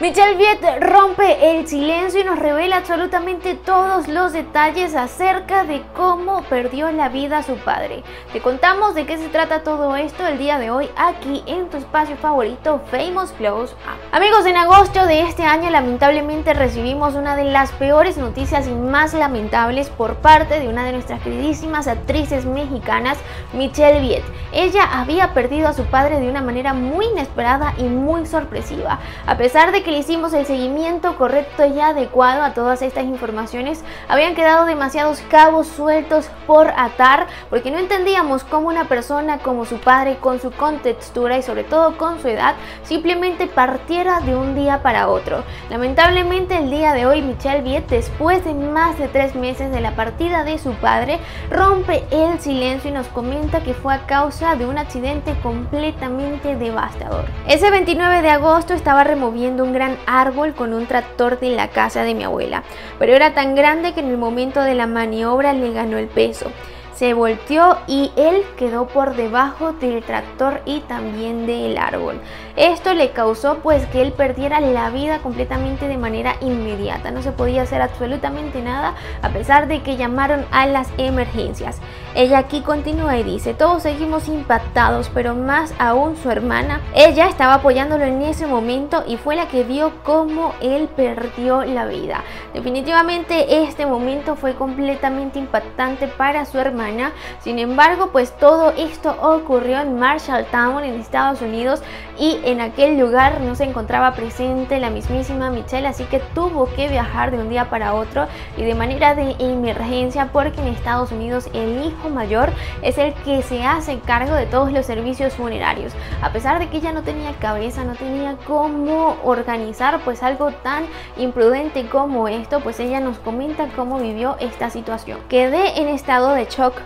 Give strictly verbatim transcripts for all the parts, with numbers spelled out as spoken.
Michelle Vieth rompe el silencio y nos revela absolutamente todos los detalles acerca de cómo perdió la vida a su padre. Te contamos de qué se trata todo esto el día de hoy aquí en tu espacio favorito, Famous Close Up. Amigos, en agosto de este año lamentablemente recibimos una de las peores noticias y más lamentables por parte de una de nuestras queridísimas actrices mexicanas, Michelle Vieth. Ella había perdido a su padre de una manera muy inesperada y muy sorpresiva. A pesar de que Que le hicimos el seguimiento correcto y adecuado a todas estas informaciones, habían quedado demasiados cabos sueltos por atar, porque no entendíamos cómo una persona como su padre, con su contextura y sobre todo con su edad, simplemente partiera de un día para otro. Lamentablemente el día de hoy Michelle Vieth, después de más de tres meses de la partida de su padre, rompe el silencio y nos comenta que fue a causa de un accidente completamente devastador. Ese veintinueve de agosto estaba removiendo un gran árbol con un tractor de la casa de mi abuela, pero era tan grande que en el momento de la maniobra le ganó el peso. Se volteó y él quedó por debajo del tractor y también del árbol. Esto le causó pues que él perdiera la vida completamente de manera inmediata. No se podía hacer absolutamente nada a pesar de que llamaron a las emergencias. Ella aquí continúa y dice: todos seguimos impactados, pero más aún su hermana. Ella estaba apoyándolo en ese momento y fue la que vio cómo él perdió la vida. Definitivamente este momento fue completamente impactante para su hermana. Sin embargo, pues todo esto ocurrió en Marshalltown, en Estados Unidos, y en aquel lugar no se encontraba presente la mismísima Michelle, así que tuvo que viajar de un día para otro y de manera de emergencia, porque en Estados Unidos el hijo mayor es el que se hace cargo de todos los servicios funerarios. A pesar de que ella no tenía cabeza, no tenía cómo organizar pues algo tan imprudente como esto, pues ella nos comenta cómo vivió esta situación. Quedé en estado de shock.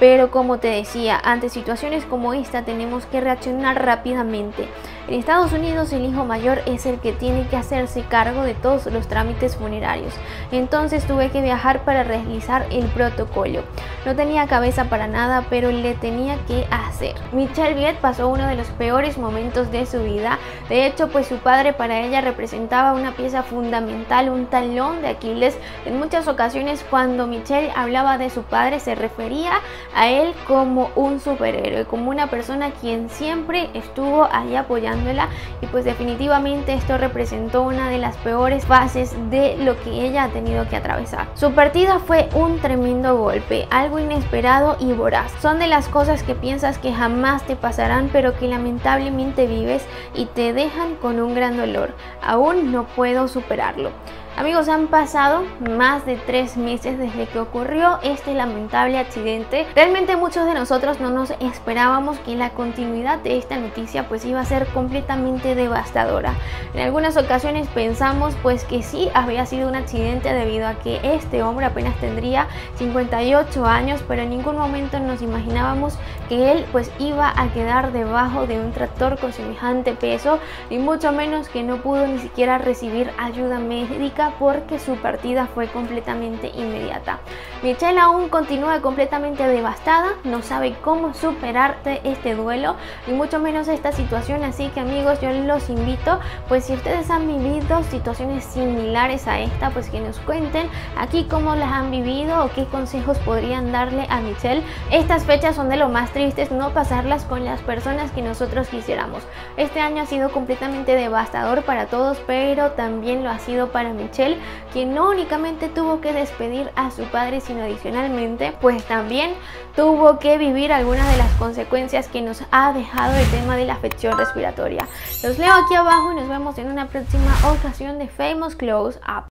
Pero como te decía, ante situaciones como esta tenemos que reaccionar rápidamente. En Estados Unidos el hijo mayor es el que tiene que hacerse cargo de todos los trámites funerarios. Entonces tuve que viajar para realizar el protocolo. No tenía cabeza para nada, pero le tenía que hacer. Michelle Vieth pasó uno de los peores momentos de su vida. De hecho, pues su padre para ella representaba una pieza fundamental, un talón de Aquiles. En muchas ocasiones cuando Michelle hablaba de su padre se refería a él como un superhéroe, como una persona quien siempre estuvo ahí apoyándola, y pues definitivamente esto representó una de las peores fases de lo que ella ha tenido que atravesar. Su partida fue un tremendo golpe, algo inesperado y voraz. Son de las cosas que piensas que jamás te pasarán, pero que lamentablemente vives y te dejan con un gran dolor. Aún no puedo superarlo. Amigos, han pasado más de tres meses desde que ocurrió este lamentable accidente. Realmente muchos de nosotros no nos esperábamos que la continuidad de esta noticia pues iba a ser completamente devastadora. En algunas ocasiones pensamos pues que sí había sido un accidente, debido a que este hombre apenas tendría cincuenta y ocho años, pero en ningún momento nos imaginábamos que él pues iba a quedar debajo de un tractor con semejante peso, y mucho menos que no pudo ni siquiera recibir ayuda médica, porque su partida fue completamente inmediata. Michelle aún continúa completamente devastada, no sabe cómo superar este duelo y mucho menos esta situación, así que amigos, yo los invito, pues si ustedes han vivido situaciones similares a esta, pues que nos cuenten aquí cómo las han vivido o qué consejos podrían darle a Michelle. Estas fechas son de lo más tristes, no pasarlas con las personas que nosotros quisiéramos. Este año ha sido completamente devastador para todos, pero también lo ha sido para Michelle, que no únicamente tuvo que despedir a su padre, sino adicionalmente pues también tuvo que vivir algunas de las consecuencias que nos ha dejado el tema de la afección respiratoria. Los leo aquí abajo y nos vemos en una próxima ocasión de Famous Close Up.